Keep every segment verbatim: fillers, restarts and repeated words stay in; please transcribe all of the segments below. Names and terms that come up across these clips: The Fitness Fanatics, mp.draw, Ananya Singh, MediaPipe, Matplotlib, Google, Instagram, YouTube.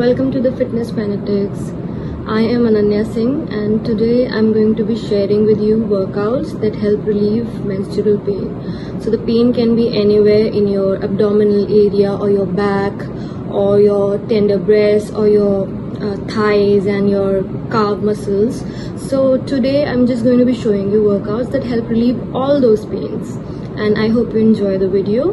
Welcome to the Fitness Fanatics. I am Ananya Singh and today I'm going to be sharing with you workouts that help relieve menstrual pain. So the pain can be anywhere in your abdominal area or your back or your tender breasts or your uh, thighs and your calf muscles. So today I'm just going to be showing you workouts that help relieve all those pains, and I hope you enjoy the video.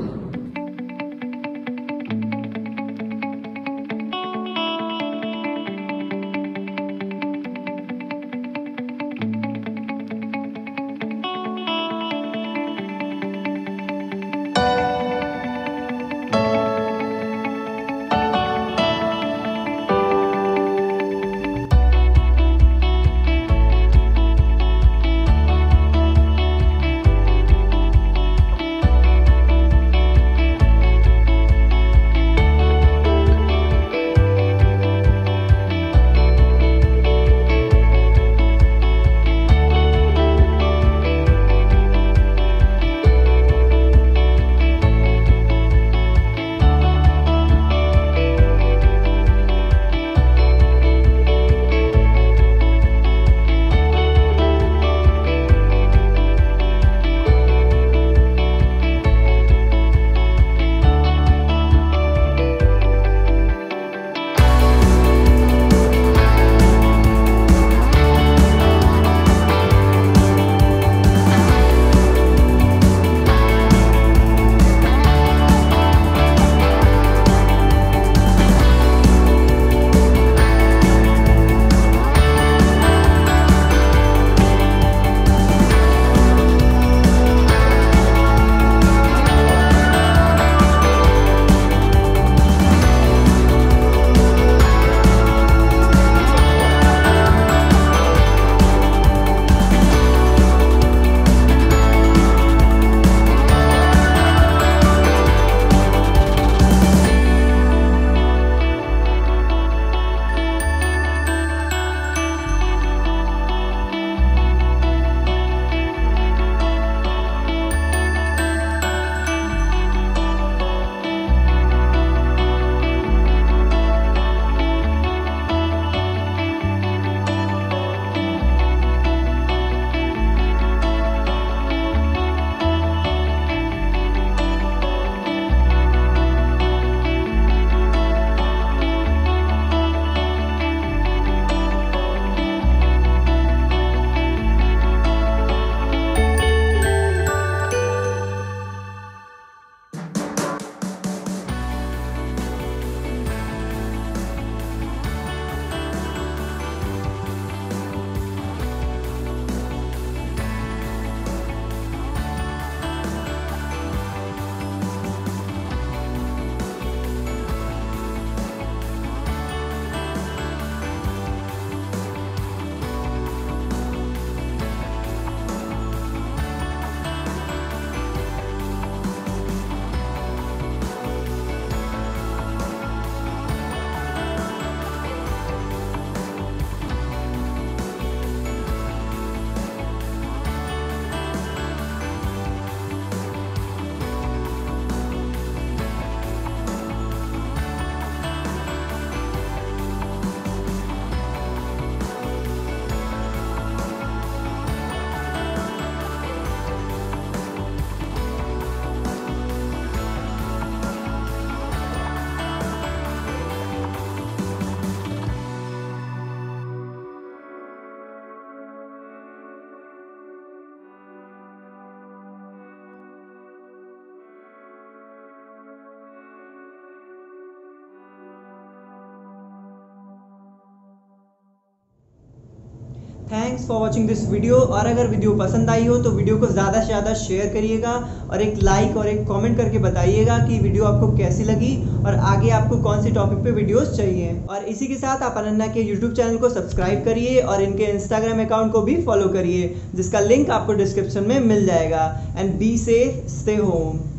Thanks for watching this video. और अगर video पसंद आई हो तो video को ज़्यादा से ज़्यादा share करिएगा और एक लाइक और एक कमेंट करके बताइएगा कि वीडियो आपको कैसी लगी और आगे आपको कौन से टॉपिक पे वीडियोस चाहिए। और इसी के साथ आप अनन्या के यूट्यूब चैनल को सब्सक्राइब करिए और इनके इंस्टाग्राम अकाउंट को भी फॉलो करिए, जिसका लिंक आपको डिस्क्रिप्शन में मिल जाएगा। And be safe, stay home.